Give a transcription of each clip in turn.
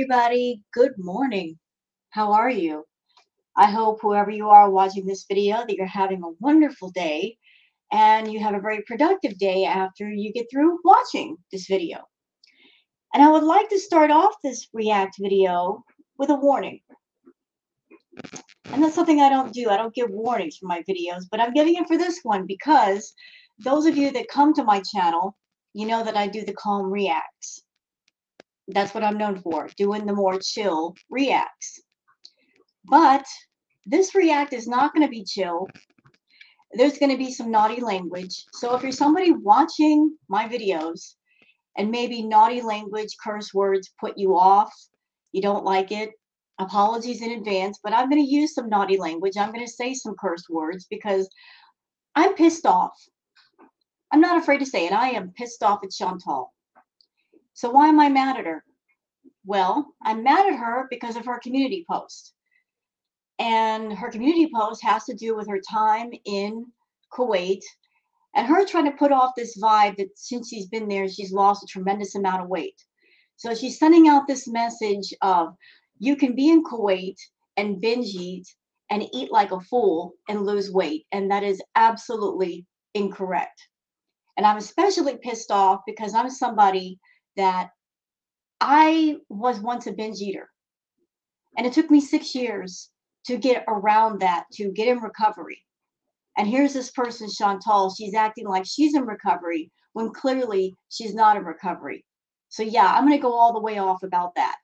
everybody. Good morning. How are you? I hope whoever you are watching this video that you're having a wonderful day and you have a very productive day after you get through watching this video. And I would like to start off this react video with a warning. And that's something I don't do. I don't give warnings for my videos, but I'm giving it for this one because those of you that come to my channel, you know that I do the calm reacts. That's what I'm known for, doing the more chill reacts. But this react is not going to be chill. There's going to be some naughty language. So if you're somebody watching my videos and maybe naughty language, curse words put you off, you don't like it, apologies in advance, but I'm going to use some naughty language. I'm going to say some curse words because I'm pissed off. I'm not afraid to say it. I am pissed off at Chantal. So why am I mad at her? Well, I'm mad at her because of her community post. And her community post has to do with her time in Kuwait and her trying to put off this vibe that since she's been there, she's lost a tremendous amount of weight. So she's sending out this message of you can be in Kuwait and binge eat and eat like a fool and lose weight. And that is absolutely incorrect. And I'm especially pissed off because I'm somebody that I was once a binge eater. And it took me 6 years to get around that, to get in recovery. And here's this person, Chantal, she's acting like she's in recovery when clearly she's not in recovery. So yeah, I'm gonna go all the way off about that.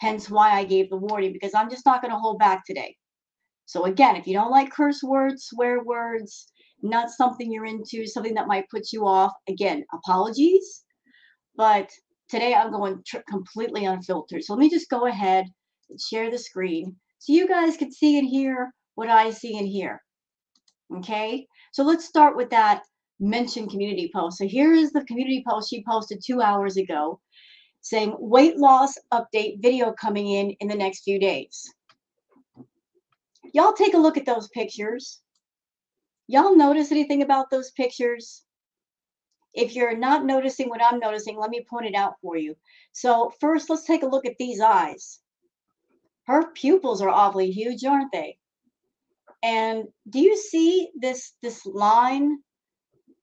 Hence why I gave the warning, because I'm just not going to hold back today. So again, if you don't like curse words, swear words, not something you're into, something that might put you off, again, apologies. But today I'm going completely unfiltered. So let me just go ahead and share the screen so you guys can see and hear what I see and hear. Okay, so let's start with that mentioned community post. So here is the community post she posted 2 hours ago, saying weight loss update video coming in the next few days. Y'all take a look at those pictures. Y'all notice anything about those pictures? If you're not noticing what I'm noticing, let me point it out for you. So first, let's take a look at these eyes. Her pupils are awfully huge, aren't they? And do you see this line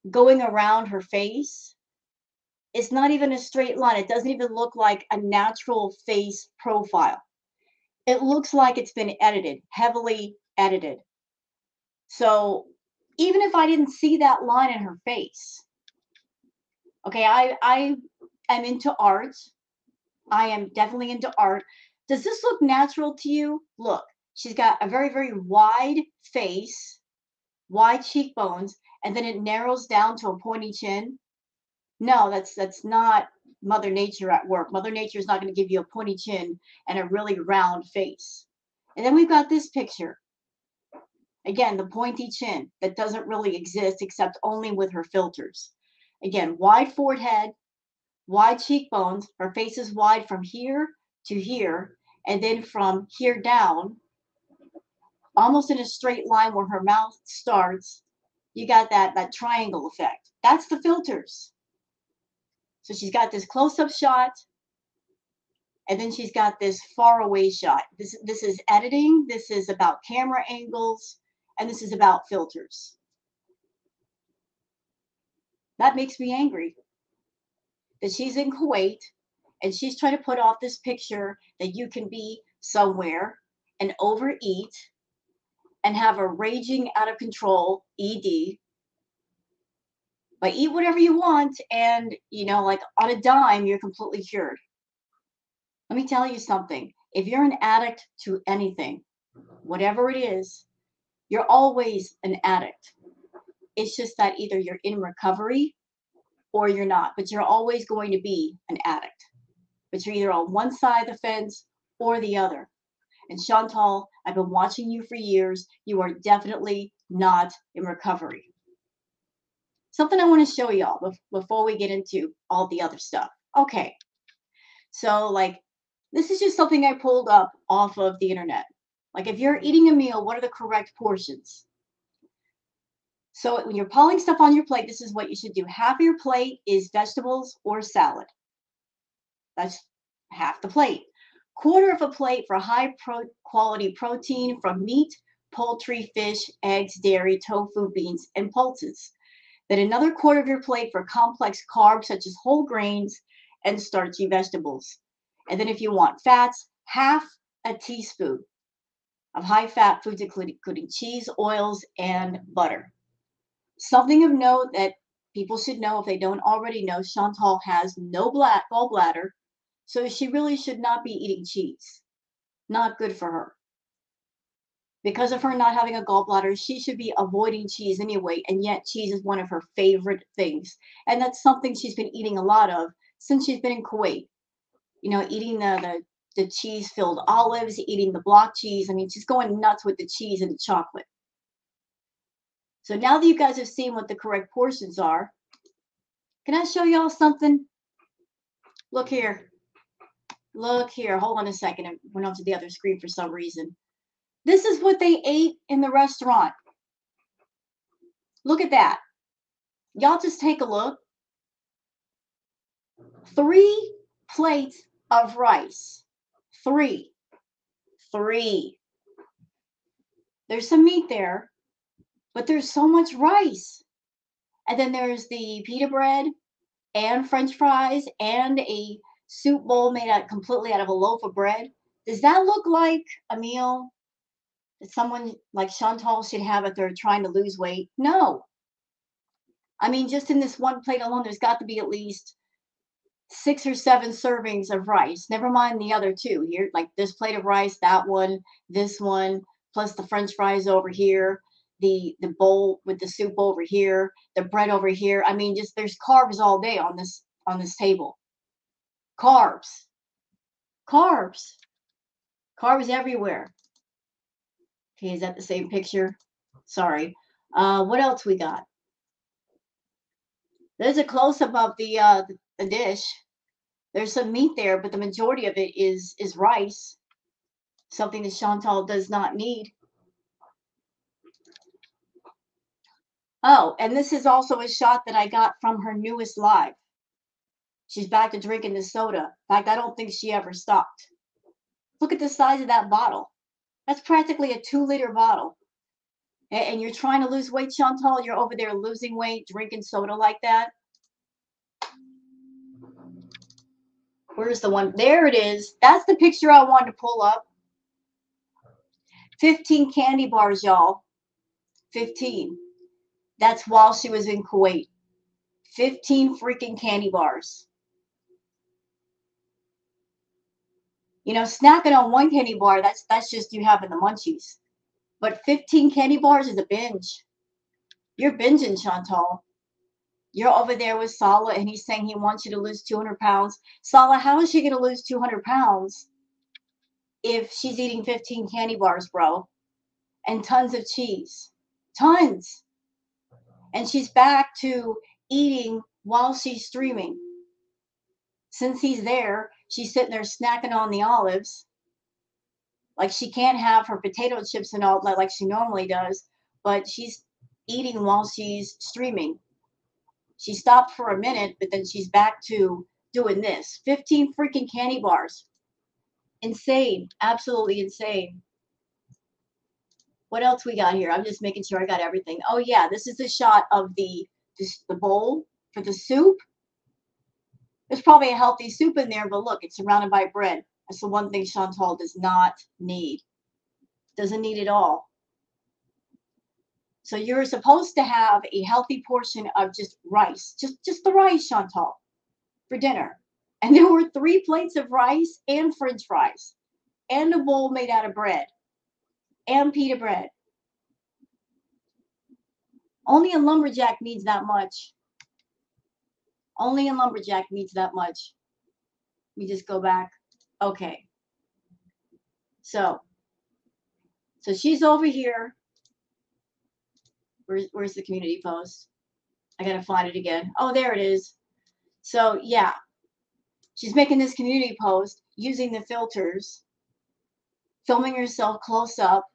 going around her face? It's not even a straight line. It doesn't even look like a natural face profile. It looks like it's been edited, heavily edited. So even if I didn't see that line in her face, okay, I am into art. I am definitely into art. Does this look natural to you? Look, she's got a very, very wide face, wide cheekbones, and then it narrows down to a pointy chin. No, that's not Mother Nature at work. Mother Nature is not going to give you a pointy chin and a really round face. And then we've got this picture. Again, the pointy chin that doesn't really exist except only with her filters. Again, wide forehead, wide cheekbones. Her face is wide from here to here, and then from here down, almost in a straight line where her mouth starts. You got that triangle effect. That's the filters. So she's got this close-up shot, and then she's got this far-away shot. This is editing, this is about camera angles, and this is about filters. That makes me angry that she's in Kuwait, and she's trying to put off this picture that you can be somewhere and overeat and have a raging out-of-control ED. But eat whatever you want and, you know, like on a dime, you're completely cured. Let me tell you something. If you're an addict to anything, whatever it is, you're always an addict. It's just that either you're in recovery or you're not, but you're always going to be an addict. But you're either on one side of the fence or the other. And Chantal, I've been watching you for years. You are definitely not in recovery. Something I want to show y'all before we get into all the other stuff. Okay, so like this is just something I pulled up off of the internet. Like if you're eating a meal, what are the correct portions? So when you're piling stuff on your plate, this is what you should do. Half of your plate is vegetables or salad. That's half the plate. quarter of a plate for high quality protein from meat, poultry, fish, eggs, dairy, tofu, beans, and pulses. Then another quarter of your plate for complex carbs such as whole grains and starchy vegetables. And then if you want fats, half a teaspoon of high-fat foods, including cheese, oils, and butter. Something of note that people should know if they don't already know, Chantal has no gallbladder, so she really should not be eating cheese. Not good for her. Because of her not having a gallbladder, she should be avoiding cheese anyway, and yet cheese is one of her favorite things. And that's something she's been eating a lot of since she's been in Kuwait. You know, eating the cheese-filled olives, eating the block cheese. I mean, she's going nuts with the cheese and the chocolate. So now that you guys have seen what the correct portions are, can I show y'all something? Look here. Look here. Hold on a second. I went off to the other screen for some reason. This is what they ate in the restaurant. Look at that. Y'all just take a look. 3 plates of rice. Three. There's some meat there, but there's so much rice. And then there's the pita bread and French fries and a soup bowl made out completely out of a loaf of bread. Does that look like a meal that someone like Chantal should have if they're trying to lose weight? No. I mean, just in this one plate alone, there's got to be at least 6 or 7 servings of rice, never mind the other two here, like this plate of rice, that one, this one, plus the French fries over here, the bowl with the soup over here, the bread over here. I mean, just there's carbs all day on this table. Carbs everywhere. Okay, is that the same picture? Sorry. What else we got? There's a close-up of the dish. There's some meat there, but the majority of it is rice, something that Chantal does not need. Oh, and this is also a shot that I got from her newest live. She's back to drinking the soda. In fact, I don't think she ever stopped. Look at the size of that bottle. That's practically a 2-liter bottle. And you're trying to lose weight, Chantal. You're over there losing weight, drinking soda like that. Where's the one? There it is. That's the picture I wanted to pull up. 15 candy bars, y'all. 15. That's while she was in Kuwait. 15 freaking candy bars. You know, snacking on one candy bar, that's just you having the munchies. But 15 candy bars is a binge. You're binging, Chantal. You're over there with Salah, and he's saying he wants you to lose 200 pounds. Salah, how is she going to lose 200 pounds if she's eating 15 candy bars, bro, and tons of cheese? Tons. And she's back to eating while she's streaming. Since he's there, she's sitting there snacking on the olives. Like, she can't have her potato chips and all that like she normally does, but she's eating while she's streaming. She stopped for a minute, but then she's back to doing this. 15 freaking candy bars. Insane. Absolutely insane. What else we got here? I'm just making sure I got everything. Oh, yeah. This is a shot of the bowl for the soup. There's probably a healthy soup in there, but look, it's surrounded by bread. That's the one thing Chantal does not need. Doesn't need it all. So you're supposed to have a healthy portion of just rice, just the rice, Chantal, for dinner. And there were 3 plates of rice and French fries and a bowl made out of bread and pita bread. Only a lumberjack needs that much. Only a lumberjack needs that much. Let me just go back. Okay. So she's over here. Where's the community post? I got to find it again. Oh, there it is. So, yeah. She's making this community post using the filters, filming herself close up,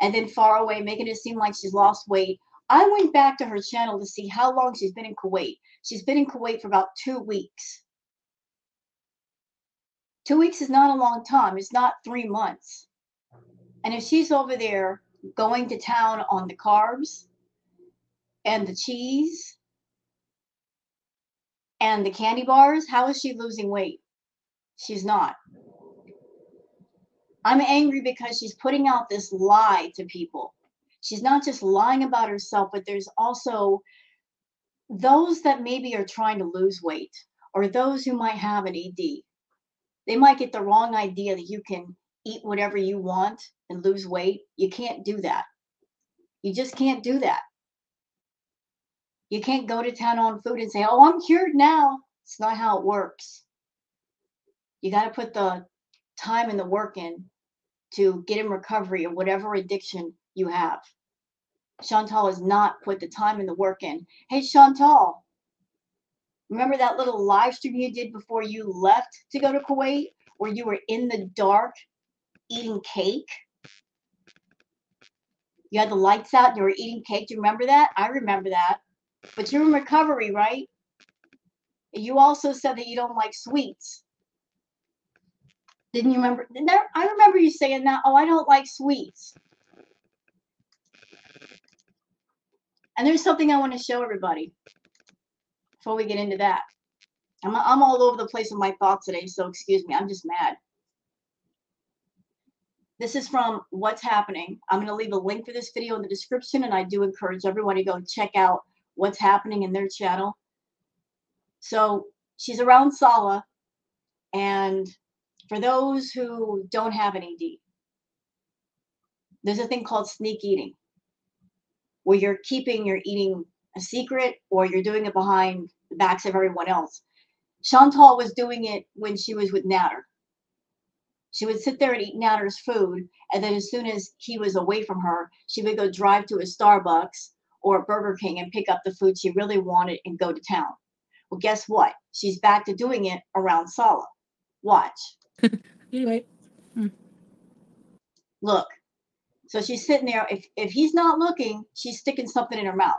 and then far away, making it seem like she's lost weight. I went back to her channel to see how long she's been in Kuwait. She's been in Kuwait for about 2 weeks. 2 weeks is not a long time. It's not 3 months. And if she's over there going to town on the carbs and the cheese and the candy bars, how is she losing weight? She's not. I'm angry because she's putting out this lie to people. She's not just lying about herself, but there's also those that maybe are trying to lose weight, or those who might have an ED. They might get the wrong idea that you can eat whatever you want and lose weight. You can't do that. You just can't do that. You can't go to town on food and say, oh, I'm cured now. It's not how it works. You got to put the time and the work in to get in recovery of whatever addiction you have. Chantal has not put the time and the work in. Hey, Chantal, remember that little live stream you did before you left to go to Kuwait, where you were in the dark eating cake? You had the lights out and you were eating cake. Do you remember that? I remember that. But you're in recovery, right? You also said that you don't like sweets. Didn't you remember? I remember you saying that. Oh, I don't like sweets. And there's something I want to show everybody before we get into that. I'm all over the place with my thoughts today, so excuse me. I'm just mad. This is from What's Happening. I'm going to leave a link for this video in the description, and I do encourage everyone to go check out What's Happening in their channel. So she's around Salah, and for those who don't have an ED, there's a thing called sneak eating, where you're keeping your eating a secret, or you're doing it behind the backs of everyone else. Chantal was doing it when she was with Nader. She would sit there and eat Nader's food, and then as soon as he was away from her, she would go drive to a Starbucks or a Burger King and pick up the food she really wanted and go to town. Well, guess what? She's back to doing it around Salah. Watch. Anyway, look, so she's sitting there. If he's not looking, she's sticking something in her mouth.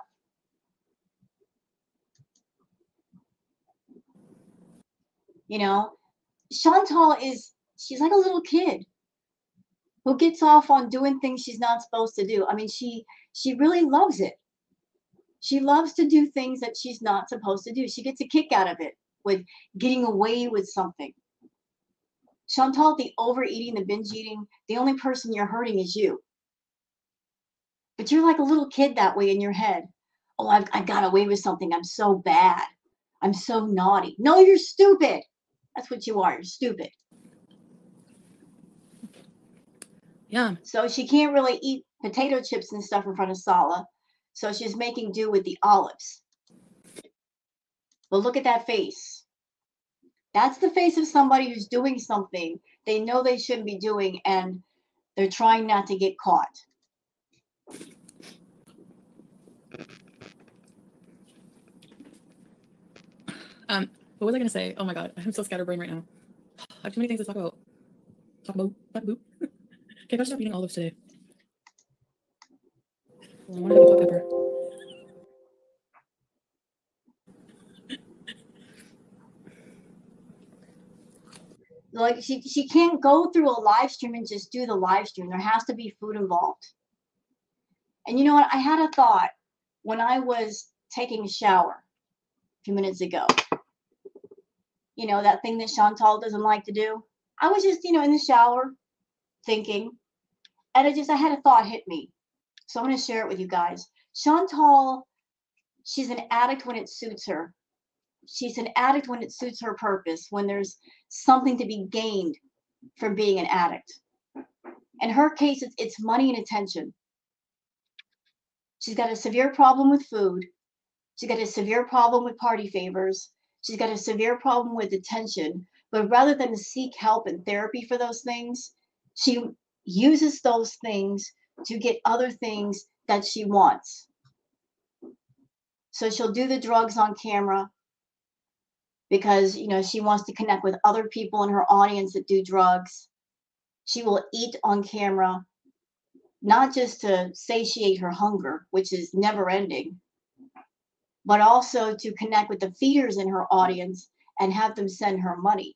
You know, Chantal is, she's like a little kid who gets off on doing things she's not supposed to do. I mean, she really loves it. She loves to do things that she's not supposed to do. She gets a kick out of it, with getting away with something. Chantal, the overeating, the binge eating, the only person you're hurting is you. But you're like a little kid that way in your head. Oh, I got away with something. I'm so bad. I'm so naughty. No, you're stupid. That's what you are. You're stupid. Yeah. So she can't really eat potato chips and stuff in front of Salah. So she's making do with the olives. But look at that face. That's the face of somebody who's doing something they know they shouldn't be doing, and they're trying not to get caught. What was I going to say? Oh my God, I'm so scatterbrained right now. I have too many things to talk about. Okay, I gotta stop eating olives today. I want to have a hot pepper. Like she can't go through a live stream and just do the live stream. There has to be food involved. And you know what? I had a thought when I was taking a shower a few minutes ago. You know, that thing that Chantal doesn't like to do. I was just, you know, in the shower thinking, and I had a thought hit me. So I'm going to share it with you guys. Chantal, she's an addict when it suits her. She's an addict when it suits her purpose, when there's something to be gained from being an addict. In her case, it's money and attention. She's got a severe problem with food. She's got a severe problem with party favors. She's got a severe problem with attention. But rather than seek help and therapy for those things, she uses those things to get other things that she wants. So she'll do the drugs on camera, because, you know, she wants to connect with other people in her audience that do drugs. She will eat on camera, not just to satiate her hunger, which is never ending, but also to connect with the feeders in her audience and have them send her money.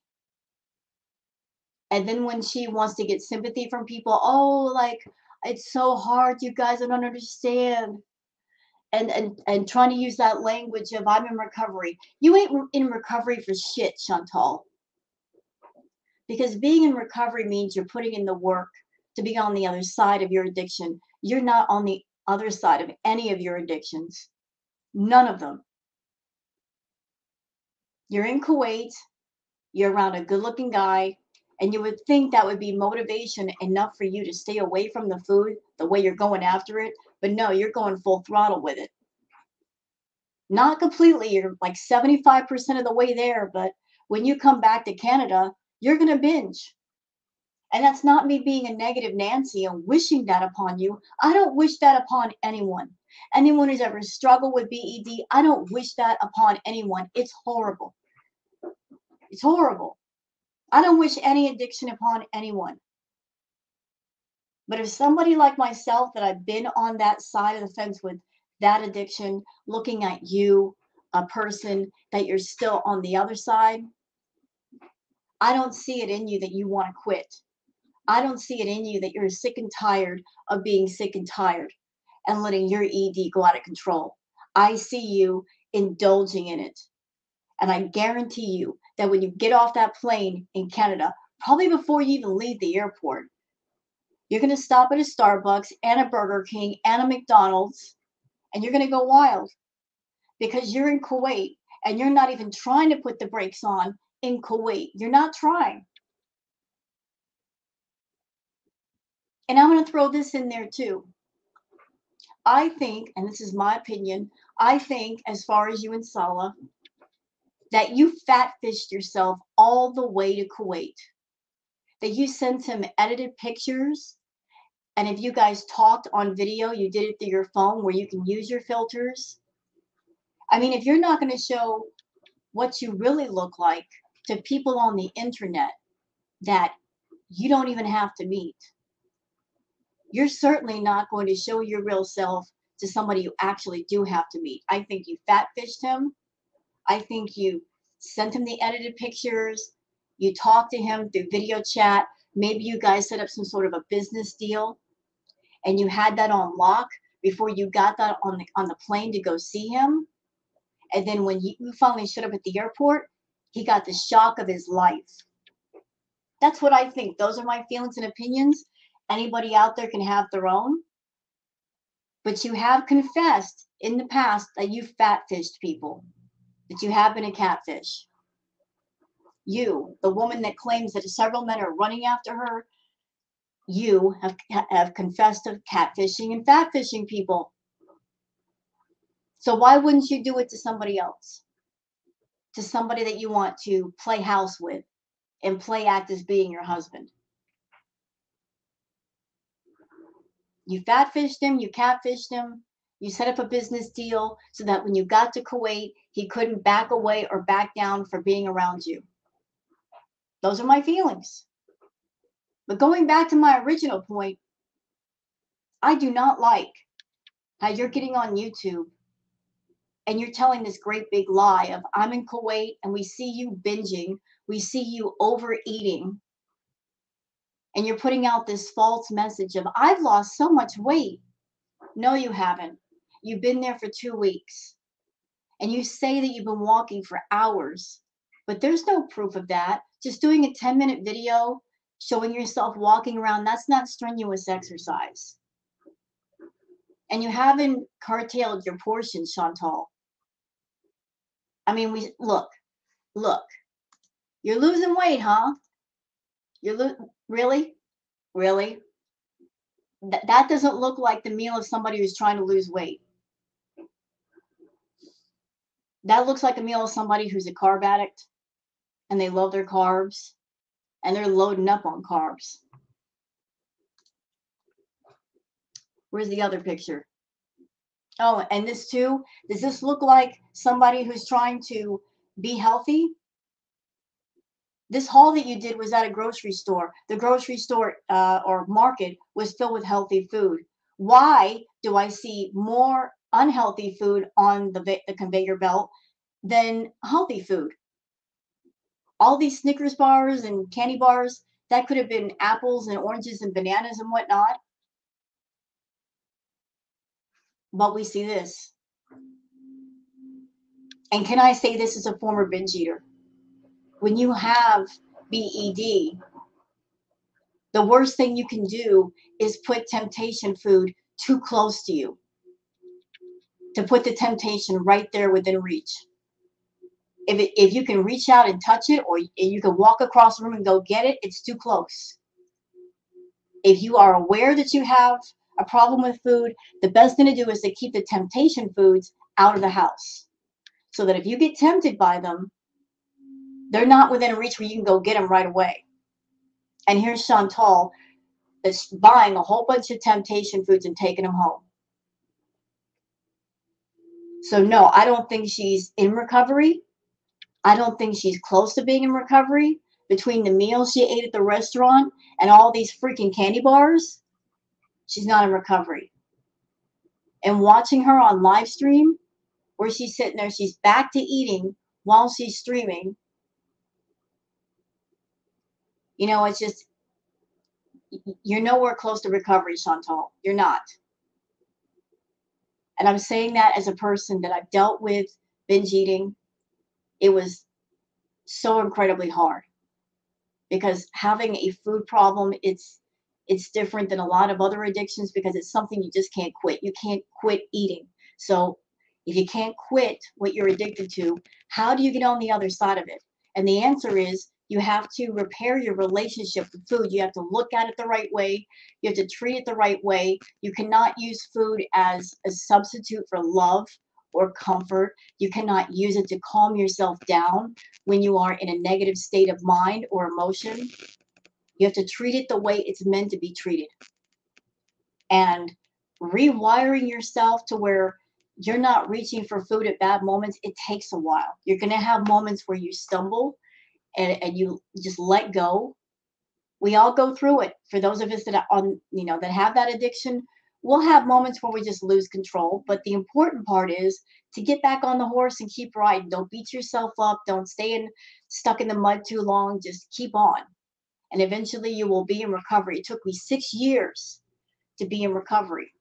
And then when she wants to get sympathy from people, oh, like, it's so hard, you guys don't understand. And trying to use that language of I'm in recovery. You ain't in recovery for shit, Chantal. Because being in recovery means you're putting in the work to be on the other side of your addiction. You're not on the other side of any of your addictions. None of them. You're in Kuwait. You're around a good-looking guy. And you would think that would be motivation enough for you to stay away from the food, the way you're going after it. But no, you're going full throttle with it. Not completely. You're like 75% of the way there. But when you come back to Canada, you're going to binge. And that's not me being a negative Nancy and wishing that upon you. I don't wish that upon anyone. Anyone who's ever struggled with BED, I don't wish that upon anyone. It's horrible. It's horrible. I don't wish any addiction upon anyone. But if somebody like myself that I've been on that side of the fence with that addiction, looking at you, a person that you're still on the other side, I don't see it in you that you want to quit. I don't see it in you that you're sick and tired of being sick and tired and letting your ED go out of control. I see you indulging in it. And I guarantee you that when you get off that plane in Canada, probably before you even leave the airport, you're going to stop at a Starbucks and a Burger King and a McDonald's, and you're going to go wild because you're in Kuwait and you're not even trying to put the brakes on in Kuwait. You're not trying. And I'm going to throw this in there too. I think, and this is my opinion, I think as far as you and Salah, that you fat-fished yourself all the way to Kuwait, that you sent him edited pictures, and if you guys talked on video, you did it through your phone where you can use your filters. I mean, if you're not going to show what you really look like to people on the internet that you don't even have to meet, you're certainly not going to show your real self to somebody you actually do have to meet. I think you fat-fished him. I think you sent him the edited pictures. You talked to him through video chat. Maybe you guys set up some sort of a business deal and you had that on lock before you got that on the plane to go see him. And then when you finally showed up at the airport, he got the shock of his life. That's what I think. Those are my feelings and opinions. Anybody out there can have their own. But you have confessed in the past that you fat-fished people, that you have been a catfish. You, the woman that claims that several men are running after her, you have confessed of catfishing and fatfishing people. So why wouldn't you do it to somebody else? To somebody that you want to play house with and play act as being your husband. You fatfished him, you catfished him, you set up a business deal so that when you got to Kuwait, he couldn't back away or back down for being around you. Those are my feelings. But going back to my original point, I do not like how you're getting on YouTube and you're telling this great big lie of I'm in Kuwait and we see you binging, we see you overeating, and you're putting out this false message of I've lost so much weight. No, you haven't. You've been there for 2 weeks. And you say that you've been walking for hours, but there's no proof of that. Just doing a 10-minute video showing yourself walking around, that's not strenuous exercise. And you haven't curtailed your portions, Chantal. I mean, we look. You're losing weight, huh? You're really? That doesn't look like the meal of somebody who's trying to lose weight. That looks like a meal of somebody who's a carb addict and they love their carbs and they're loading up on carbs. Where's the other picture? Oh, and this too. Does this look like somebody who's trying to be healthy? This haul that you did was at a grocery store. The grocery store or market was filled with healthy food. Why do I see more unhealthy food on the conveyor belt than healthy food? All these Snickers bars and candy bars, That could have been apples and oranges and bananas and whatnot. But we see this. And can I say this as a former binge eater? When you have BED, the worst thing you can do is put temptation food too close to you, to put the temptation right there within reach. If you can reach out and touch it, or you can walk across the room and go get it, it's too close. If you are aware that you have a problem with food, the best thing to do is to keep the temptation foods out of the house, so that if you get tempted by them, they're not within reach where you can go get them right away. And here's Chantal that's buying a whole bunch of temptation foods and taking them home. So no, I don't think she's in recovery. I don't think she's close to being in recovery. Between the meals she ate at the restaurant and all these freaking candy bars, she's not in recovery. And watching her on live stream, where she's sitting there, she's back to eating while she's streaming. You know, it's just, you're nowhere close to recovery, Chantal. You're not. And I'm saying that as a person that I've dealt with binge eating. It was so incredibly hard, because having a food problem, it's different than a lot of other addictions, because it's something you just can't quit. You can't quit eating. So if you can't quit what you're addicted to, how do you get on the other side of it? And the answer is, you have to repair your relationship with food. You have to look at it the right way. You have to treat it the right way. You cannot use food as a substitute for love or comfort. You cannot use it to calm yourself down when you are in a negative state of mind or emotion. You have to treat it the way it's meant to be treated. And rewiring yourself to where you're not reaching for food at bad moments, it takes a while. You're going to have moments where you stumble and you just let go. We all go through it. For those of us that are on, you know, that have that addiction, we'll have moments where we just lose control. But the important part is to get back on the horse and keep riding. Don't beat yourself up. Don't stay stuck in the mud too long. Just keep on. And eventually you will be in recovery. It took me 6 years to be in recovery.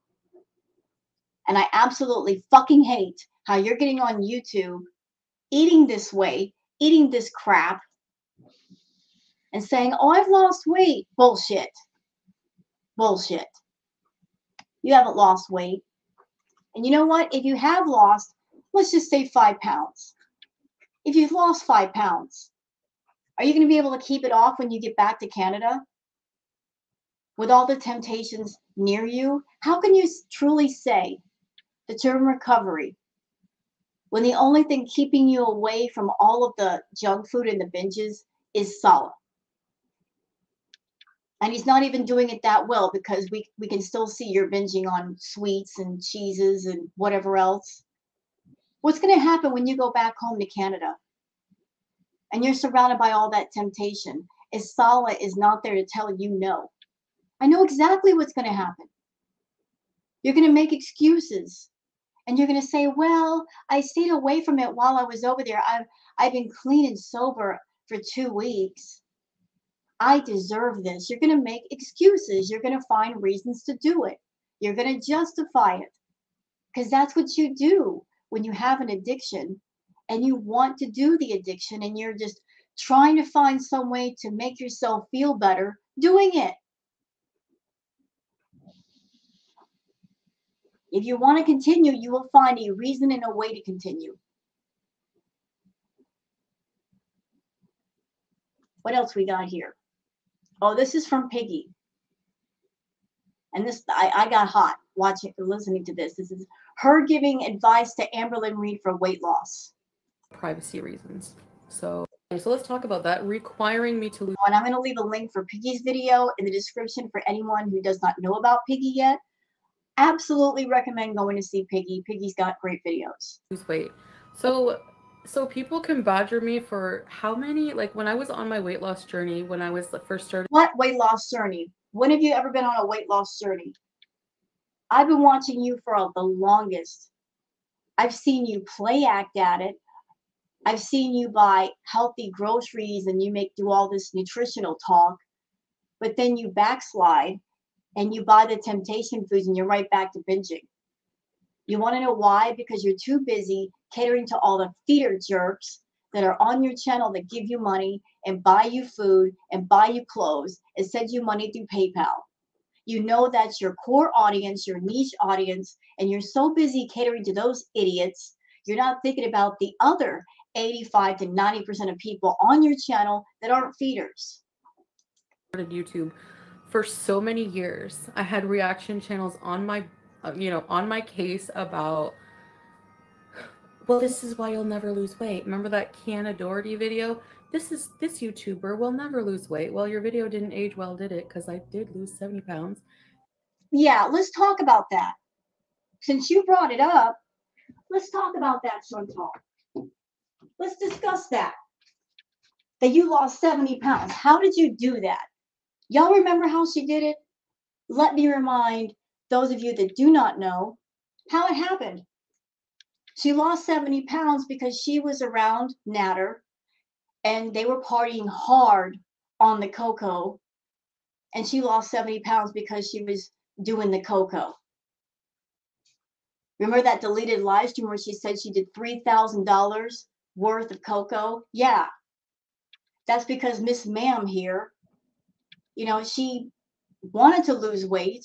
And I absolutely fucking hate how you're getting on YouTube, eating this way, eating this crap, and saying, oh, I've lost weight. Bullshit. Bullshit. You haven't lost weight. And you know what? If you have lost, let's just say 5 pounds. If you've lost 5 pounds, are you going to be able to keep it off when you get back to Canada? With all the temptations near you, how can you truly say that you're in recovery when the only thing keeping you away from all of the junk food and the binges is Salah? And he's not even doing it that well, because we can still see you're binging on sweets and cheeses and whatever else. What's going to happen when you go back home to Canada and you're surrounded by all that temptation? Is Salah is not there to tell you no. I know exactly what's going to happen. You're going to make excuses. And you're going to say, well, I stayed away from it while I was over there. I've been clean and sober for 2 weeks. I deserve this. You're going to make excuses. You're going to find reasons to do it. You're going to justify it, because that's what you do when you have an addiction and you want to do the addiction and you're just trying to find some way to make yourself feel better doing it. If you want to continue, you will find a reason and a way to continue. What else we got here? Oh, this is from PIGGY. And this, I got hot watching, listening to this. This is her giving advice to Amberlynn Reed for weight loss. Privacy reasons. So let's talk about that. Requiring me to lose. And I'm going to leave a link for PIGGY's video in the description for anyone who does not know about PIGGY yet. Absolutely recommend going to see PIGGY. PIGGY's got great videos. Lose weight. So people can badger me for how many, like when I was on my weight loss journey, when I was first started. What weight loss journey? When have you ever been on a weight loss journey? I've been watching you for the longest. I've seen you play act at it. I've seen you buy healthy groceries and you do all this nutritional talk. but then you backslide and you buy the temptation foods and you're right back to binging. You want to know why? Because you're too busy catering to all the feeder jerks that are on your channel that give you money and buy you food and buy you clothes and send you money through PayPal. You know that's your core audience, your niche audience, and you're so busy catering to those idiots, you're not thinking about the other 85 to 90% of people on your channel that aren't feeders. YouTube for so many years, I had reaction channels on my, on my case about, well, this is why you'll never lose weight. Remember that Kiana Doherty video? This YouTuber will never lose weight. Well, your video didn't age well, did it? Because I did lose 70 pounds. Yeah, let's talk about that. Since you brought it up, let's talk about that, Chantal. Let's discuss that. That you lost 70 pounds. How did you do that? Y'all remember how she did it? Let me remind those of you that do not know how it happened. She lost 70 pounds because she was around Nader and they were partying hard on the cocoa, and she lost 70 pounds because she was doing the cocoa. Remember that deleted live stream where she said she did $3,000 worth of cocoa? Yeah, that's because Miss Ma'am here, she wanted to lose weight,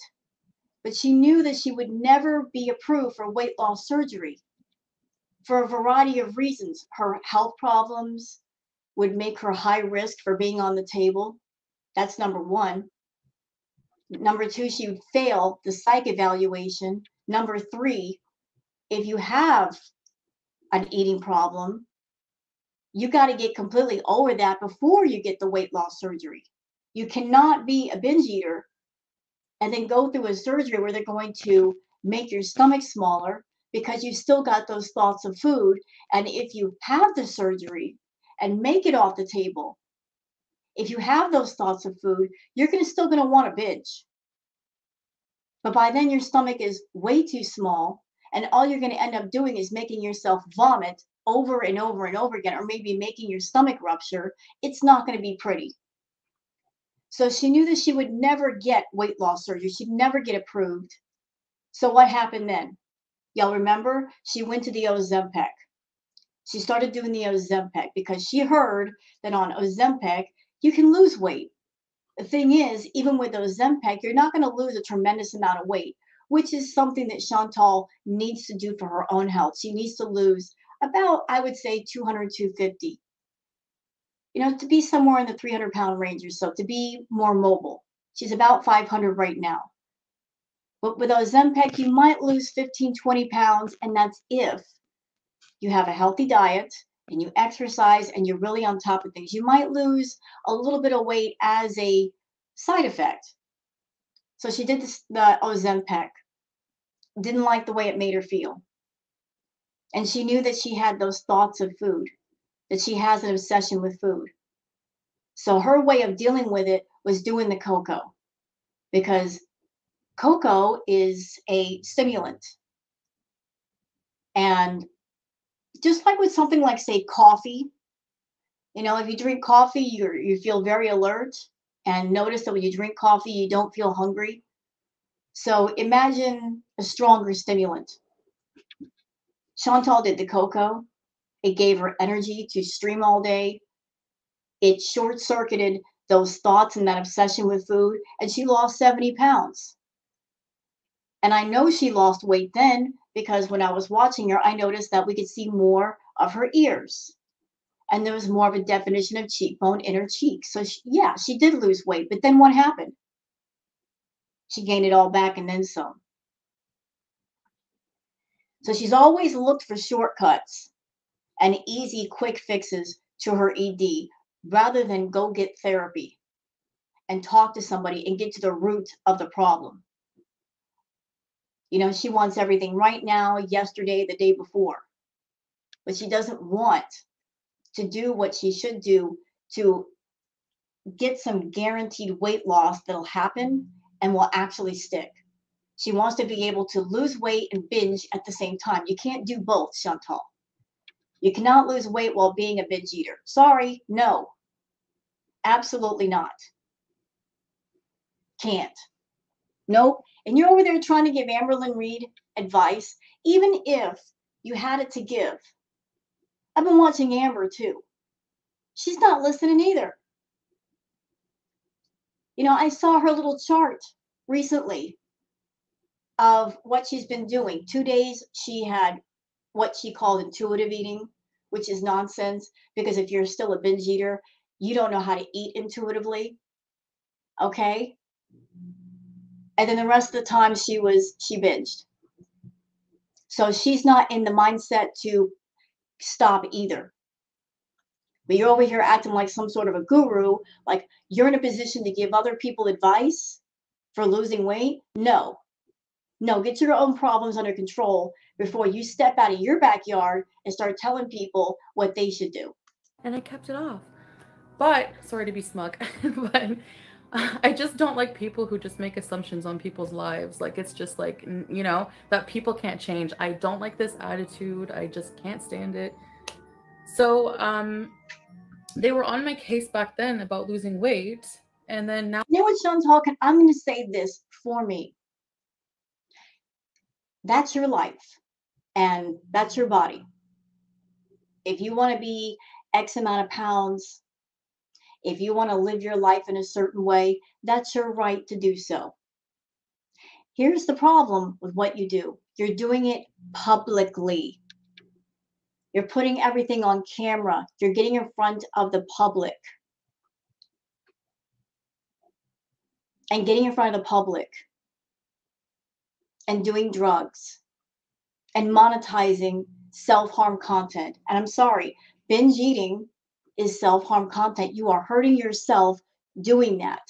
but she knew that she would never be approved for weight loss surgery for a variety of reasons. Her health problems would make her high risk for being on the table. That's number one. Number two, she would fail the psych evaluation. Number three, if you have an eating problem, you got to get completely over that before you get the weight loss surgery. You cannot be a binge eater and then go through a surgery where they're going to make your stomach smaller because you still got those thoughts of food. And if you have the surgery and make it off the table, if you have those thoughts of food, you're still going to want to binge. But by then your stomach is way too small, and all you're going to end up doing is making yourself vomit over and over and over again, or maybe making your stomach rupture. It's not going to be pretty. So she knew that she would never get weight loss surgery. She'd never get approved. So what happened then? Y'all remember? She went to the Ozempic. She started doing the Ozempic because she heard that on Ozempic, you can lose weight. The thing is, even with Ozempic, you're not going to lose a tremendous amount of weight, which is something that Chantal needs to do for her own health. She needs to lose about, I would say, 200, 250. To be somewhere in the 300-pound range or so, to be more mobile. She's about 500 right now. But with Ozempic, you might lose 15, 20 pounds, and that's if you have a healthy diet and you exercise and you're really on top of things. You might lose a little bit of weight as a side effect. So she did the Ozempic, didn't like the way it made her feel. And she knew that she had those thoughts of food, that she has an obsession with food. So her way of dealing with it was doing the cocoa, because cocoa is a stimulant. And just like with something like, say, coffee, if you drink coffee, you feel very alert, and notice that when you drink coffee, you don't feel hungry. So imagine a stronger stimulant. Chantal did the cocoa. It gave her energy to stream all day. It short-circuited those thoughts and that obsession with food, and she lost 70 pounds. And I know she lost weight then, because when I was watching her, I noticed that we could see more of her ears. And there was more of a definition of cheekbone in her cheeks. So yeah, she did lose weight, but then what happened? She gained it all back and then some. So she's always looked for shortcuts and easy, quick fixes to her ED rather than go get therapy and talk to somebody and get to the root of the problem. She wants everything right now, yesterday, the day before. But she doesn't want to do what she should do to get some guaranteed weight loss that'll happen and will actually stick. She wants to be able to lose weight and binge at the same time. You can't do both, Chantal. You cannot lose weight while being a binge eater. Sorry, no. Absolutely not. Can't. Nope. And you're over there trying to give Amberlynn Reed advice, even if you had it to give. I've been watching Amber too. She's not listening either. You know, I saw her little chart recently of what she's been doing. 2 days she had what she called intuitive eating, which is nonsense, because if you're still a binge eater, you don't know how to eat intuitively. Okay? And then the rest of the time she binged. So she's not in the mindset to stop either. But you're over here acting like some sort of a guru, like you're in a position to give other people advice for losing weight. No. No, get your own problems under control before you step out of your backyard and start telling people what they should do. And I kept it off. But, sorry to be smug, but I just don't like people who just make assumptions on people's lives. Like, it's just like, you know, that people can't change. I don't like this attitude. I just can't stand it. So they were on my case back then about losing weight. And then now. You know what, Chantal, I'm going to say this for me. That's your life and that's your body. If you want to be X amount of pounds, if you want to live your life in a certain way, that's your right to do so. Here's the problem with what you do. You're doing it publicly. You're putting everything on camera. You're getting in front of the public. And getting in front of the public and doing drugs and monetizing self-harm content. And I'm sorry, binge eating is self-harm content. You are hurting yourself doing that.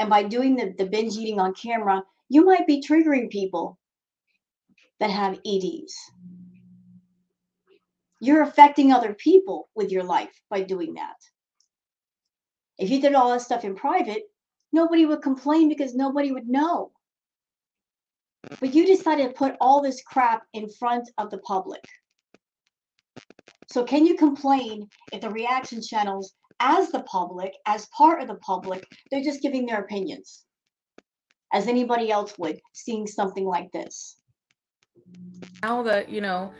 And by doing the binge eating on camera, you might be triggering people that have EDs. You're affecting other people with your life by doing that. If you did all that stuff in private, nobody would complain because nobody would know. But you decided to put all this crap in front of the public. So can you complain if the reaction channels, as the public, as part of the public, they're just giving their opinions, as anybody else would, seeing something like this? Now that, you know,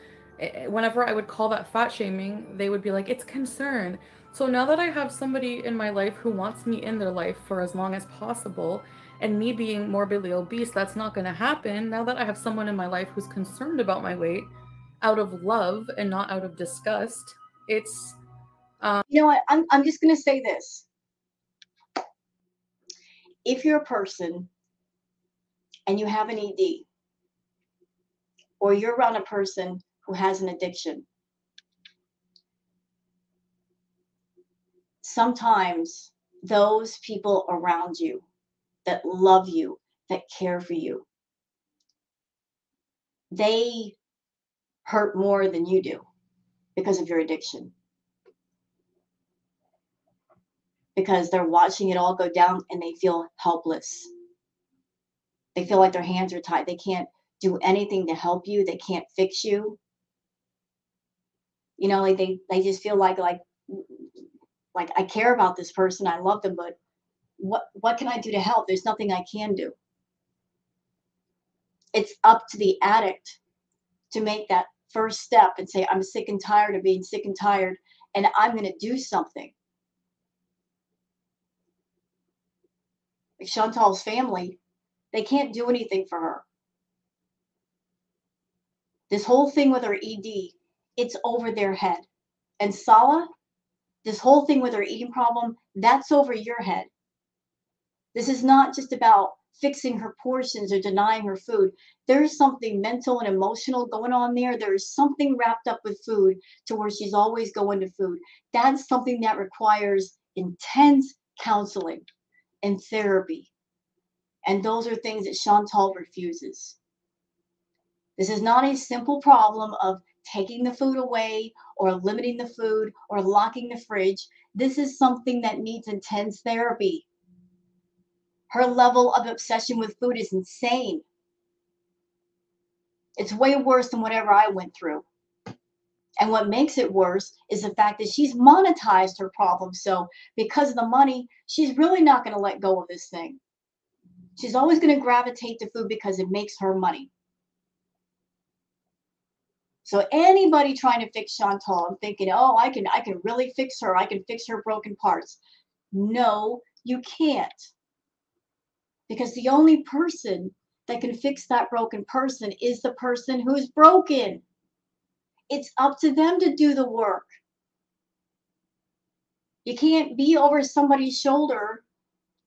whenever I would call that fat shaming, they would be like, it's concern. So now that I have somebody in my life who wants me in their life for as long as possible, and me being morbidly obese, that's not going to happen. Now that I have someone in my life who's concerned about my weight out of love and not out of disgust, it's... You know what? I'm just going to say this. If you're a person and you have an ED, or you're around a person who has an addiction, sometimes those people around you that love you, that care for you, they hurt more than you do because of your addiction. Because they're watching it all go down and they feel helpless. They feel like their hands are tied. They can't do anything to help you. They can't fix you. You know, like they just feel like I care about this person. I love them, but what can I do to help? There's nothing I can do. It's up to the addict to make that first step and say, I'm sick and tired of being sick and tired, and I'm going to do something. Like Chantal's family, they can't do anything for her. This whole thing with her ED, it's over their head. And Salah, this whole thing with her eating problem, that's over your head. This is not just about fixing her portions or denying her food. There is something mental and emotional going on there. There is something wrapped up with food to where she's always going to food. That's something that requires intense counseling and therapy. And those are things that Chantal refuses. This is not a simple problem of taking the food away or limiting the food or locking the fridge. This is something that needs intense therapy. Her level of obsession with food is insane. It's way worse than whatever I went through. And what makes it worse is the fact that she's monetized her problem. So because of the money, she's really not going to let go of this thing. She's always going to gravitate to food because it makes her money. So anybody trying to fix Chantal and thinking, oh, I can really fix her. I can fix her broken parts. No, you can't. Because the only person that can fix that broken person is the person who's broken. It's up to them to do the work. You can't be over somebody's shoulder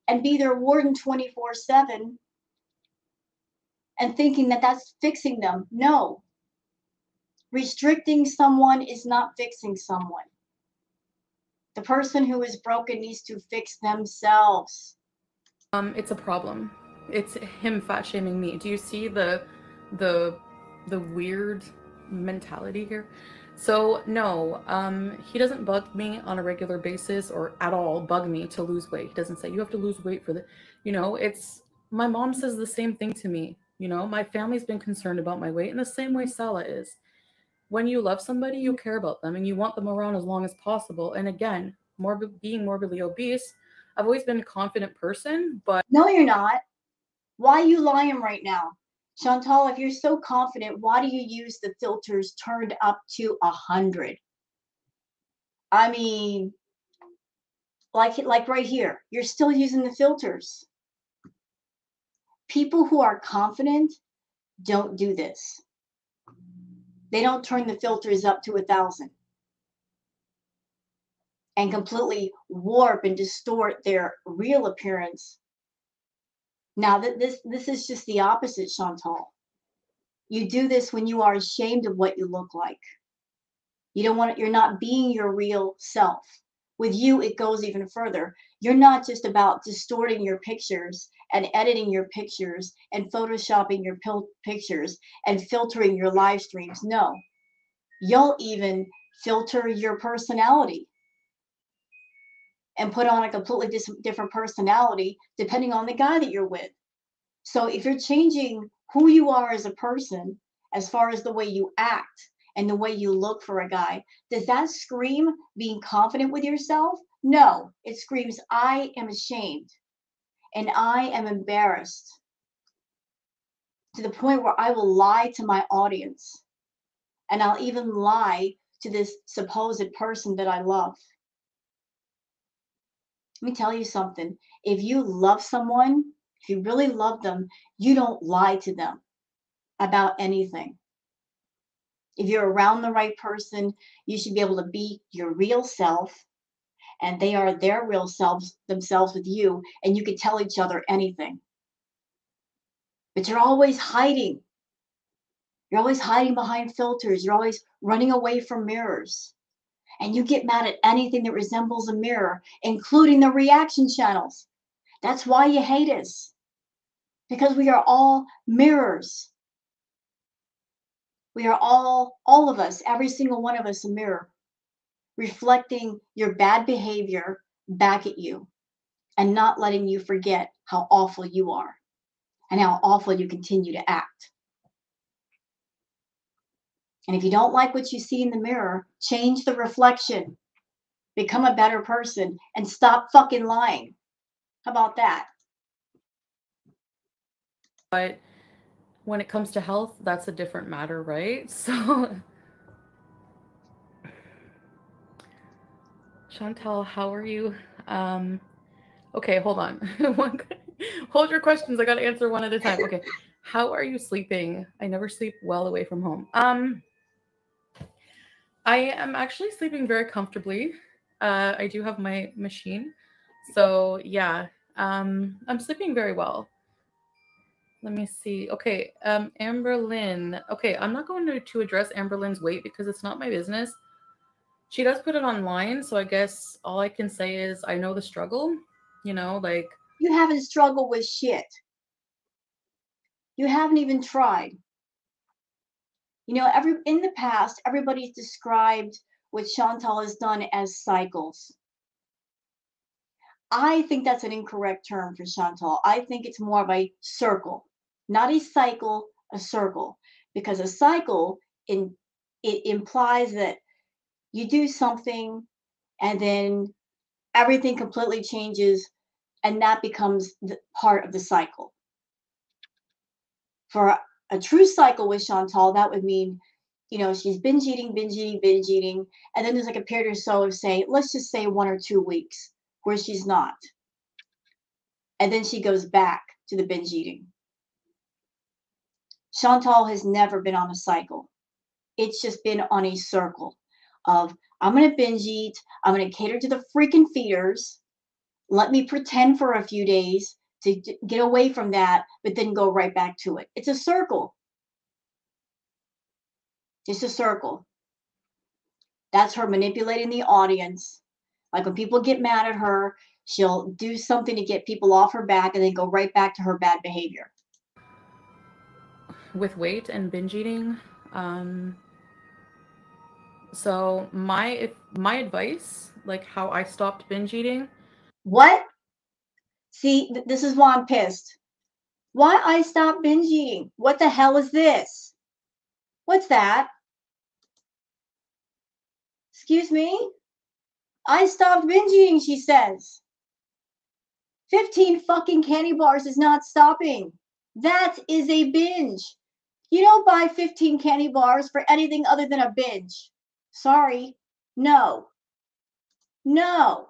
and be their warden 24/7 and thinking that that's fixing them. No. Restricting someone is not fixing someone. The person who is broken needs to fix themselves. It's a problem. It's him fat shaming me. Do you see the weird mentality here? So no, he doesn't bug me on a regular basis or at all bug me to lose weight. He doesn't say you have to lose weight for the, you know, it's, my mom says the same thing to me. You know, my family's been concerned about my weight in the same way Salah is. When you love somebody, you care about them and you want them around as long as possible. And again, being morbidly obese, I've always been a confident person, but no, you're not. Why are you lying right now? Chantal, if you're so confident, why do you use the filters turned up to 100? I mean, like right here, you're still using the filters. People who are confident don't do this. They don't turn the filters up to 1,000 and completely warp and distort their real appearance. Now, this is just the opposite, Chantal. You do this when you are ashamed of what you look like. You don't want it, you're not being your real self. With you, it goes even further. You're not just about distorting your pictures and editing your pictures and photoshopping your pictures and filtering your live streams. No, you'll even filter your personality and put on a completely different personality depending on the guy that you're with. So if you're changing who you are as a person, as far as the way you act and the way you look for a guy, does that scream being confident with yourself? No, it screams, I am ashamed and I am embarrassed to the point where I will lie to my audience. And I'll even lie to this supposed person that I love. Let me tell you something. If you love someone, if you really love them, you don't lie to them about anything. If you're around the right person, you should be able to be your real self, and they are their real selves themselves with you, and you can tell each other anything. But you're always hiding. You're always hiding behind filters. You're always running away from mirrors. And you get mad at anything that resembles a mirror, including the reaction channels. That's why you hate us, because we are all mirrors. We are all of us, every single one of us, a mirror, reflecting your bad behavior back at you and not letting you forget how awful you are and how awful you continue to act. And if you don't like what you see in the mirror, change the reflection, become a better person, and stop fucking lying. How about that? But when it comes to health, that's a different matter, right? So, Chantal, how are you? Okay, hold on. Hold your questions. I got to answer one at a time. Okay. How are you sleeping? I never sleep well away from home. I am actually sleeping very comfortably. I do have my machine. So yeah, I'm sleeping very well. Let me see. Okay, Amberlynn. Okay, I'm not going to address Amberlynn's weight because it's not my business. She does put it online. So I guess all I can say is I know the struggle, you know, like. You haven't struggled with shit. You haven't even tried. You know, in the past, everybody's described what Chantal has done as cycles. I think that's an incorrect term for Chantal. I think it's more of a circle, not a cycle, a circle. Because a cycle in it implies that you do something and then everything completely changes, and that becomes part of the cycle. For a true cycle with Chantal, that would mean, you know, she's binge eating, binge eating, binge eating. And then there's like a period or so of, say, let's just say 1 or 2 weeks where she's not. And then she goes back to the binge eating. Chantal has never been on a cycle. It's just been on a circle of, I'm going to binge eat. I'm going to cater to the freaking feeders. Let me pretend for a few days to get away from that, but then go right back to it. It's a circle. Just a circle. That's her manipulating the audience. Like when people get mad at her, she'll do something to get people off her back and then go right back to her bad behavior. With weight and binge eating, so my advice, like how I stopped binge eating. What? See, this is why I'm pissed. Why I stopped binge eating? What the hell is this? What's that? Excuse me? I stopped binge eating, she says. 15 fucking candy bars is not stopping. That is a binge. You don't buy 15 candy bars for anything other than a binge. Sorry. No. No.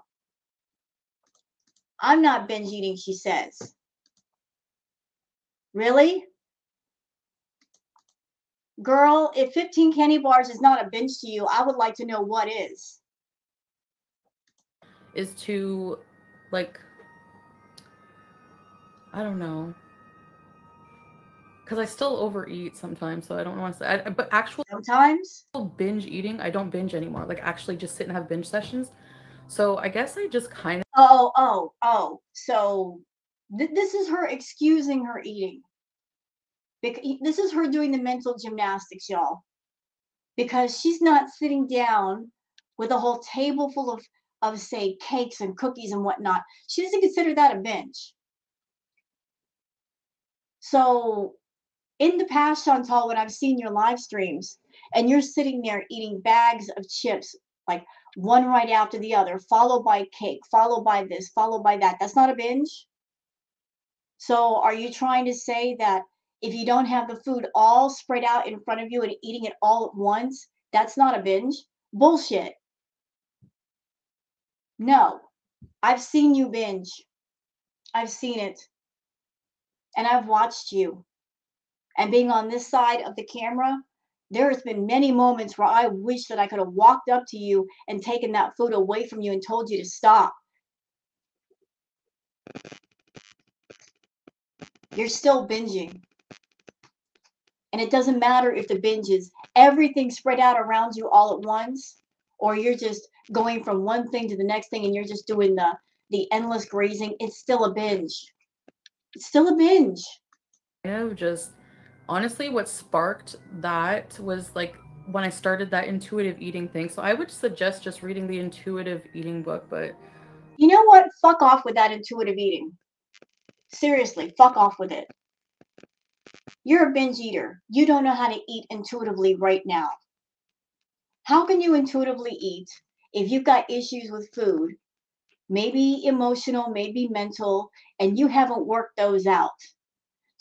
I'm not binge eating, she says. Really? Girl, if 15 candy bars is not a binge to you, I would like to know what is. Is to, like, I don't know. Because I still overeat sometimes, so I don't want to say. But actual sometimes binge eating, I don't binge anymore. Like, actually just sit and have binge sessions. So I guess I just kind of. Oh. So this is her excusing her eating. This is her doing the mental gymnastics, y'all. Because she's not sitting down with a whole table full of say, cakes and cookies and whatnot. She doesn't consider that a binge. So in the past, Chantal, when I've seen your live streams and you're sitting there eating bags of chips, like one right after the other, followed by cake, followed by this, followed by that, that's not a binge. So are you trying to say that if you don't have the food all spread out in front of you and eating it all at once, that's not a binge? Bullshit. No, I've seen you binge. I've seen it. And I've watched you. And being on this side of the camera, there has been many moments where I wish that I could have walked up to you and taken that food away from you and told you to stop. You're still binging. And it doesn't matter if the binge is everything spread out around you all at once, or you're just going from one thing to the next thing and you're just doing the endless grazing. It's still a binge. It's still a binge. You know, just honestly, what sparked that was like when I started that intuitive eating thing. So I would suggest just reading the intuitive eating book, but you know what? Fuck off with that intuitive eating. Seriously, fuck off with it. You're a binge eater. You don't know how to eat intuitively right now. How can you intuitively eat if you've got issues with food, maybe emotional, maybe mental, and you haven't worked those out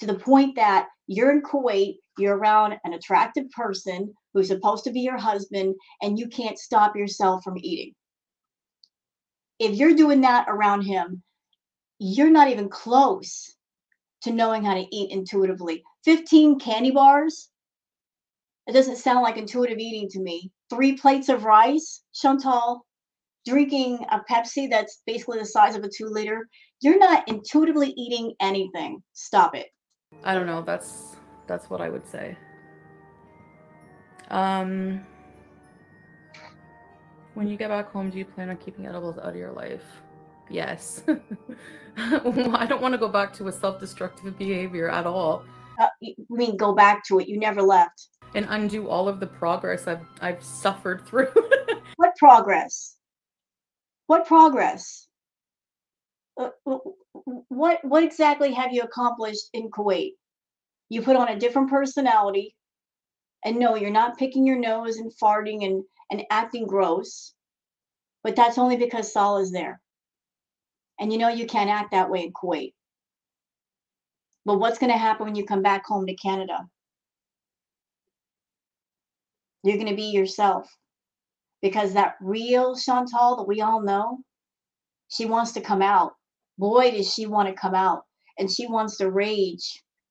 to the point that you're in Kuwait, you're around an attractive person who's supposed to be your husband, and you can't stop yourself from eating? If you're doing that around him, you're not even close to knowing how to eat intuitively. 15 candy bars? It doesn't sound like intuitive eating to me. 3 plates of rice, Chantal, drinking a Pepsi that's basically the size of a 2-liter. You're not intuitively eating anything. Stop it. I don't know. That's what I would say. When you get back home, do you plan on keeping edibles out of your life? Yes. I don't want to go back to a self-destructive behavior at all. You mean go back to it? You never left. And undo all of the progress I've suffered through. What progress? What progress? What exactly have you accomplished in Kuwait? You put on a different personality. And no, you're not picking your nose and farting and acting gross, but that's only because Salah is there. And you know you can't act that way in Kuwait. But what's going to happen when you come back home to Canada? You're going to be yourself. Because that real Chantal that we all know, she wants to come out. Boy, does she want to come out. And she wants to rage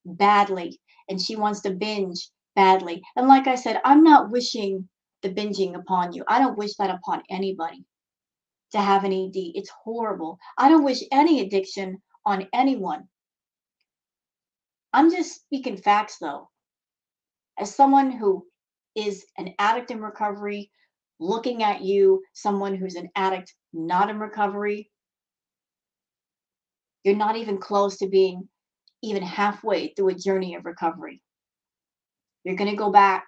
badly. And she wants to binge badly. And like I said, I'm not wishing the binging upon you. I don't wish that upon anybody to have an ED. It's horrible. I don't wish any addiction on anyone. I'm just speaking facts, though. As someone who is an addict in recovery, looking at you, someone who's an addict not in recovery, you're not even close to being even halfway through a journey of recovery. You're going to go back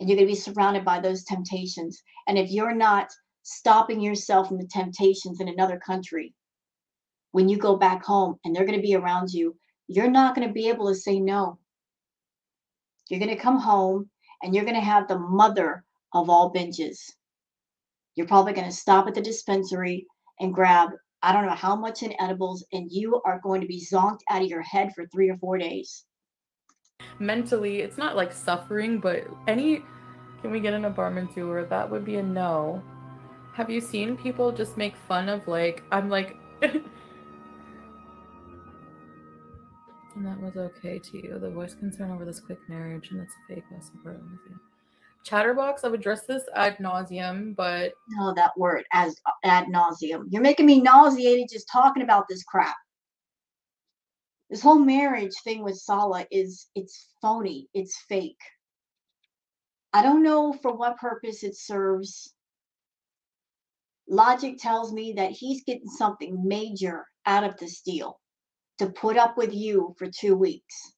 and you're going to be surrounded by those temptations. And if you're not stopping yourself from the temptations in another country, when you go back home and they're going to be around you, you're not going to be able to say no. You're going to come home and you're going to have the mother of all binges. You're probably going to stop at the dispensary and grab, I don't know how much in edibles, and you are going to be zonked out of your head for 3 or 4 days. Mentally, it's not like suffering, but any, can we get an apartment tour? That would be a no. Have you seen people just make fun of, like, I'm like, and that was okay to you. The voice concern over this quick marriage, and that's a fake mess of it. Chatterbox, I've addressed this ad nauseum, but no, that word as ad nauseum. You're making me nauseated just talking about this crap. This whole marriage thing with Salah is, it's phony, it's fake. I don't know for what purpose it serves. Logic tells me that he's getting something major out of this deal. To put up with you for 2 weeks,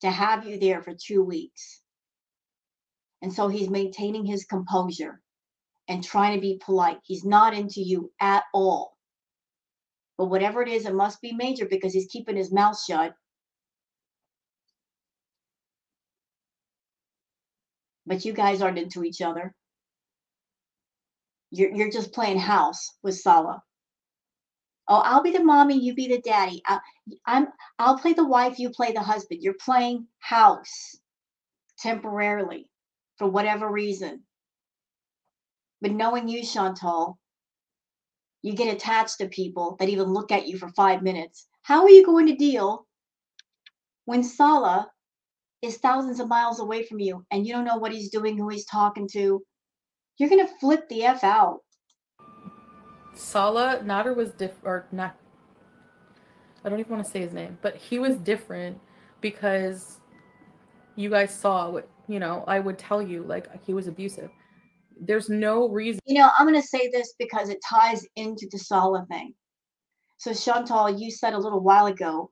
to have you there for 2 weeks. And so he's maintaining his composure and trying to be polite. He's not into you at all. But whatever it is, it must be major because he's keeping his mouth shut. But you guys aren't into each other. You're just playing house with Salah. Oh, I'll be the mommy, you be the daddy. I'll play the wife, you play the husband. You're playing house temporarily for whatever reason. But knowing you, Chantal, you get attached to people that even look at you for 5 minutes. How are you going to deal when Salah is thousands of miles away from you and you don't know what he's doing, who he's talking to? You're going to flip the F out. Salah, Nader was different, or not, I don't even want to say his name, but he was different because you guys saw what, you know, I would tell you, like, he was abusive. There's no reason. You know, I'm going to say this because it ties into the Salah thing. So Chantal, you said a little while ago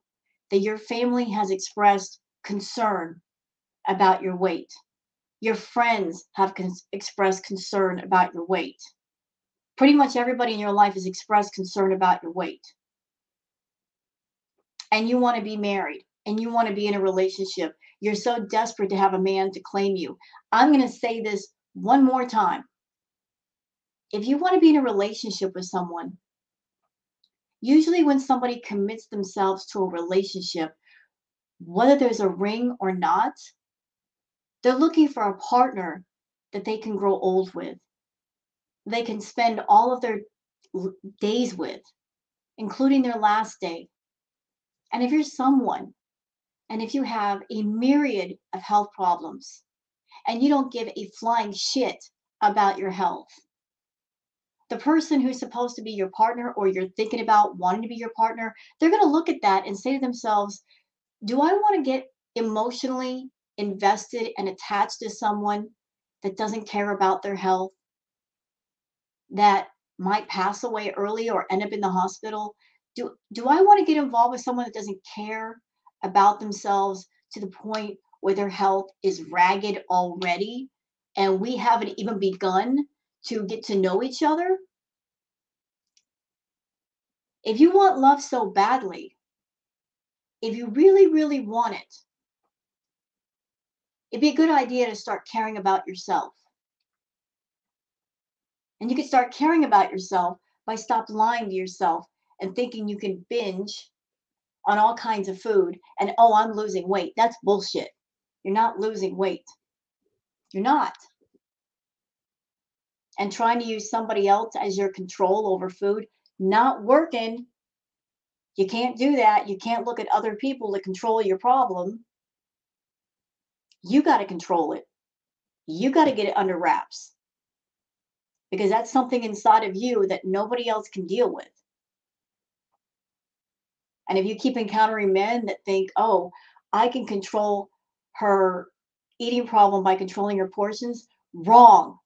that your family has expressed concern about your weight. Your friends have expressed concern about your weight. Pretty much everybody in your life has expressed concern about your weight. And you want to be married. And you want to be in a relationship. You're so desperate to have a man to claim you. I'm going to say this one more time. If you want to be in a relationship with someone, usually when somebody commits themselves to a relationship, whether there's a ring or not, they're looking for a partner that they can grow old with. They can spend all of their days with, including their last day. And if you're someone, and if you have a myriad of health problems, and you don't give a flying shit about your health, the person who's supposed to be your partner or you're thinking about wanting to be your partner, they're going to look at that and say to themselves, do I want to get emotionally invested and attached to someone that doesn't care about their health? That might pass away early or end up in the hospital? Do I want to get involved with someone that doesn't care about themselves to the point where their health is ragged already and we haven't even begun to get to know each other? If you want love so badly, if you really, really want it, it'd be a good idea to start caring about yourself. And you can start caring about yourself by stop lying to yourself and thinking you can binge on all kinds of food and, oh, I'm losing weight. That's bullshit. You're not losing weight. You're not. And trying to use somebody else as your control over food, not working. You can't do that. You can't look at other people to control your problem. You got to control it. You got to get it under wraps. Because that's something inside of you that nobody else can deal with. And if you keep encountering men that think, oh, I can control her eating problem by controlling her portions, wrong.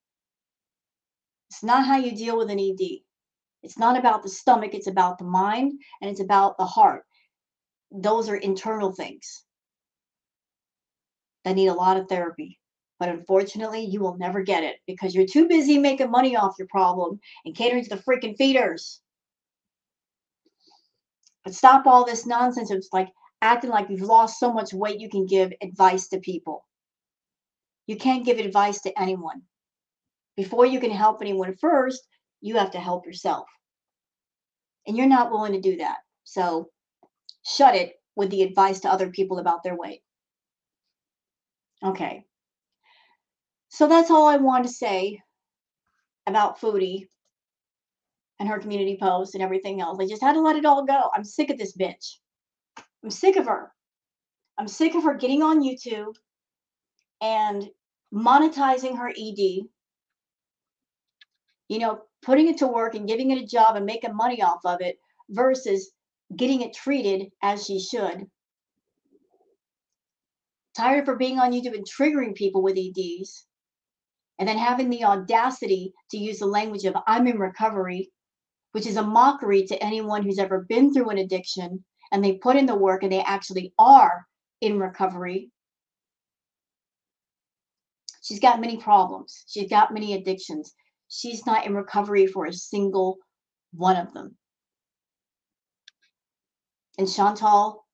It's not how you deal with an ED. It's not about the stomach. It's about the mind and it's about the heart. Those are internal things that need a lot of therapy. But unfortunately, you will never get it because you're too busy making money off your problem and catering to the freaking feeders. But stop all this nonsense of like acting like you've lost so much weight you can give advice to people. You can't give advice to anyone. Before you can help anyone first, you have to help yourself. And you're not willing to do that. So shut it with the advice to other people about their weight. Okay. So that's all I wanted to say about Foodie and her community posts and everything else. I just had to let it all go. I'm sick of this bitch. I'm sick of her. I'm sick of her getting on YouTube and monetizing her ED. You know, putting it to work and giving it a job and making money off of it versus getting it treated as she should. Tired of her being on YouTube and triggering people with EDs and then having the audacity to use the language of I'm in recovery, which is a mockery to anyone who's ever been through an addiction and they put in the work and they actually are in recovery. She's got many problems. She's got many addictions. She's not in recovery for a single one of them. And Chantal,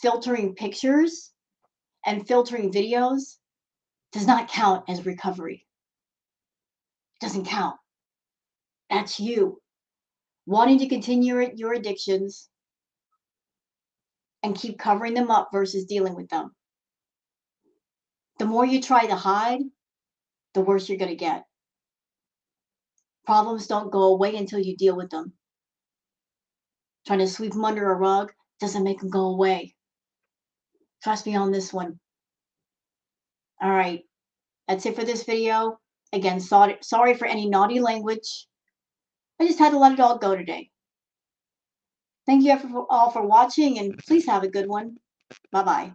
filtering pictures and filtering videos does not count as recovery. It doesn't count. That's you wanting to continue your addictions and keep covering them up versus dealing with them. The more you try to hide, the worse you're going to get. Problems don't go away until you deal with them. Trying to sweep them under a rug doesn't make them go away. Trust me on this one. All right. That's it for this video. Again, sorry for any naughty language. I just had to let it all go today. Thank you all for watching, and please have a good one. Bye-bye.